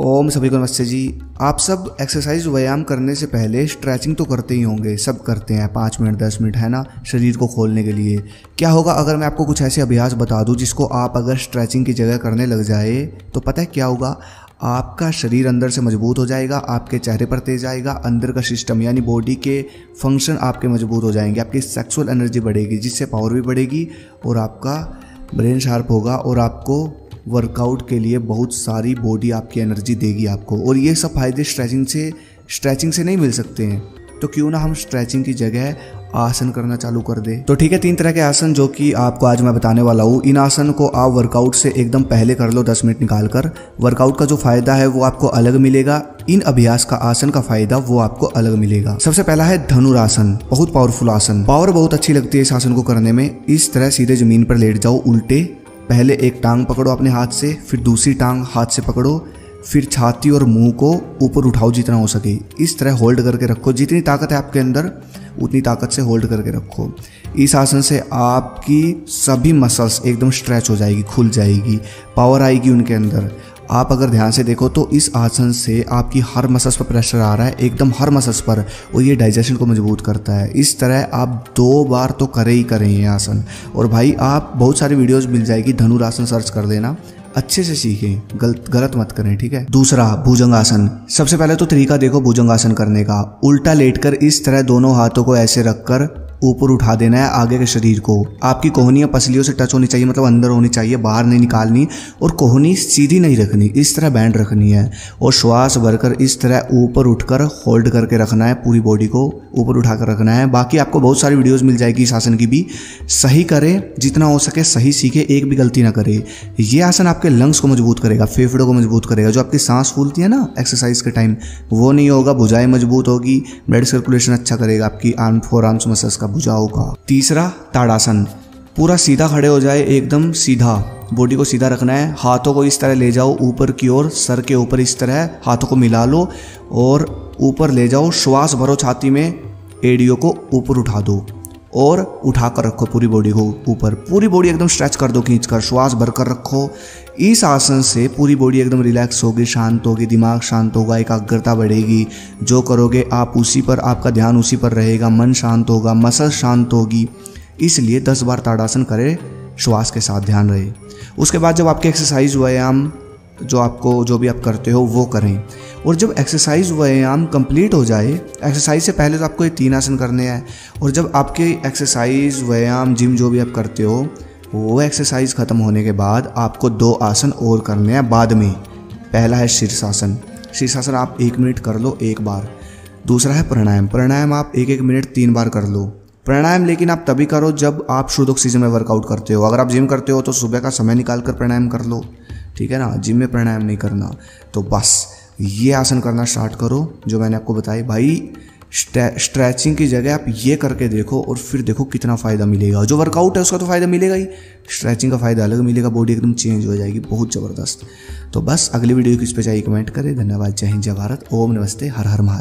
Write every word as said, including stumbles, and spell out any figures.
ओम सभी को नमस्ते जी। आप सब एक्सरसाइज व्यायाम करने से पहले स्ट्रेचिंग तो करते ही होंगे, सब करते हैं, पाँच मिनट दस मिनट, है ना, शरीर को खोलने के लिए। क्या होगा अगर मैं आपको कुछ ऐसे अभ्यास बता दूं जिसको आप अगर स्ट्रेचिंग की जगह करने लग जाए तो पता है क्या होगा, आपका शरीर अंदर से मजबूत हो जाएगा, आपके चेहरे पर तेज आएगा, अंदर का सिस्टम यानी बॉडी के फंक्शन आपके मजबूत हो जाएंगे, आपकी सेक्सुअल एनर्जी बढ़ेगी जिससे पावर भी बढ़ेगी और आपका ब्रेन शार्प होगा और आपको वर्कआउट के लिए बहुत सारी बॉडी आपकी एनर्जी देगी आपको। और ये सब फायदे स्ट्रेचिंग से स्ट्रेचिंग से नहीं मिल सकते हैं, तो क्यों ना हम स्ट्रेचिंग की जगह आसन करना चालू कर दे। तो ठीक है, तीन तरह के आसन जो कि आपको आज मैं बताने वाला हूँ, इन आसन को आप वर्कआउट से एकदम पहले कर लो, दस मिनट निकाल कर। वर्कआउट का जो फायदा है वो आपको अलग मिलेगा, इन अभ्यास का आसन का फायदा वो आपको अलग मिलेगा। सबसे पहला है धनुरासन, बहुत पावरफुल आसन, पावर बहुत अच्छी लगती है इस आसन को करने में। इस तरह सीधे जमीन पर लेट जाओ उल्टे, पहले एक टांग पकड़ो अपने हाथ से, फिर दूसरी टांग हाथ से पकड़ो, फिर छाती और मुंह को ऊपर उठाओ जितना हो सके। इस तरह होल्ड करके रखो, जितनी ताकत है आपके अंदर उतनी ताकत से होल्ड करके रखो। इस आसन से आपकी सभी मसल्स एकदम स्ट्रेच हो जाएगी, खुल जाएगी, पावर आएगी उनके अंदर। आप अगर ध्यान से देखो तो इस आसन से आपकी हर मसल्स पर प्रेशर आ रहा है, एकदम हर मसल्स पर, और ये डाइजेशन को मजबूत करता है। इस तरह आप दो बार तो करें ही करें ये आसन। और भाई आप बहुत सारी वीडियोस मिल जाएगी, धनुरासन सर्च कर देना, अच्छे से सीखें, गलत गलत मत करें, ठीक है। दूसरा भुजंगासन, सबसे पहले तो तरीका देखो भुजंगासन करने का। उल्टा लेटकर इस तरह दोनों हाथों को ऐसे रखकर ऊपर उठा देना है आगे के शरीर को। आपकी कोहनियाँ पसलियों से टच होनी चाहिए, मतलब अंदर होनी चाहिए, बाहर नहीं निकालनी, और कोहनी सीधी नहीं रखनी, इस तरह बैंड रखनी है। और श्वास भरकर इस तरह ऊपर उठकर होल्ड करके रखना है, पूरी बॉडी को ऊपर उठाकर रखना है। बाकी आपको बहुत सारी वीडियोस मिल जाएगी इस आसन की भी। सही करें, जितना हो सके सही सीखे, एक भी गलती ना करें। ये आसन आपके लंग्स को मजबूत करेगा, फेफड़ों को मजबूत करेगा, जो आपकी सांस फूलती है ना एक्सरसाइज के टाइम वो नहीं होगा, भुजाएं मजबूत होगी, ब्लड सर्कुलेशन अच्छा करेगा, आपकी आर्म फोर आर्म्स मसल्स का भुजाओगा। तीसरा ताड़ासन, पूरा सीधा खड़े हो जाए, एकदम सीधा, बॉडी को सीधा रखना है। हाथों को इस तरह ले जाओ ऊपर की ओर, सर के ऊपर इस तरह हाथों को मिला लो और ऊपर ले जाओ, श्वास भरो छाती में, एड़ियों को ऊपर उठा दो और उठा कर रखो पूरी बॉडी को ऊपर, पूरी बॉडी एकदम स्ट्रेच कर दो खींच कर, श्वास भर कर रखो। इस आसन से पूरी बॉडी एकदम रिलैक्स होगी, शांत होगी, दिमाग शांत होगा, एकाग्रता बढ़ेगी, जो करोगे आप उसी पर, आपका ध्यान उसी पर रहेगा, मन शांत होगा, मसल शांत होगी। इसलिए दस बार ताड़ासन करें, श्वास के साथ ध्यान रहे। उसके बाद जब आपके एक्सरसाइज व्यायाम जो आपको जो भी आप करते हो वो करें, और जब एक्सरसाइज व्यायाम कंप्लीट हो जाए, एक्सरसाइज से पहले तो आपको ये तीन आसन करने हैं, और जब आपके एक्सरसाइज व्यायाम जिम जो भी आप करते हो वो एक्सरसाइज ख़त्म होने के बाद आपको दो आसन और करने हैं बाद में। पहला है शीर्षासन, शीर्षासन आप एक मिनट कर लो एक बार। दूसरा है प्राणायाम, प्राणायाम आप एक एक मिनट तीन बार कर लो। प्राणायाम लेकिन आप तभी करो जब आप शुद्ध ऑक्सीजन में वर्कआउट करते हो। अगर आप जिम करते हो तो सुबह का समय निकाल कर प्राणायाम कर लो, ठीक है ना, जिम में प्राणायाम नहीं करना। तो बस ये आसन करना स्टार्ट करो जो मैंने आपको बताया। भाई स्ट्रेचिंग की जगह आप ये करके देखो और फिर देखो कितना फ़ायदा मिलेगा। जो वर्कआउट है उसका तो फ़ायदा मिलेगा ही, स्ट्रेचिंग का फ़ायदा अलग मिलेगा, बॉडी एकदम चेंज हो जाएगी, बहुत ज़बरदस्त। तो बस अगली वीडियो किस पे चाहिए कमेंट करें। धन्यवाद, जय हिंद, जय भारत, ओम नमस्ते, हर हर महादेव।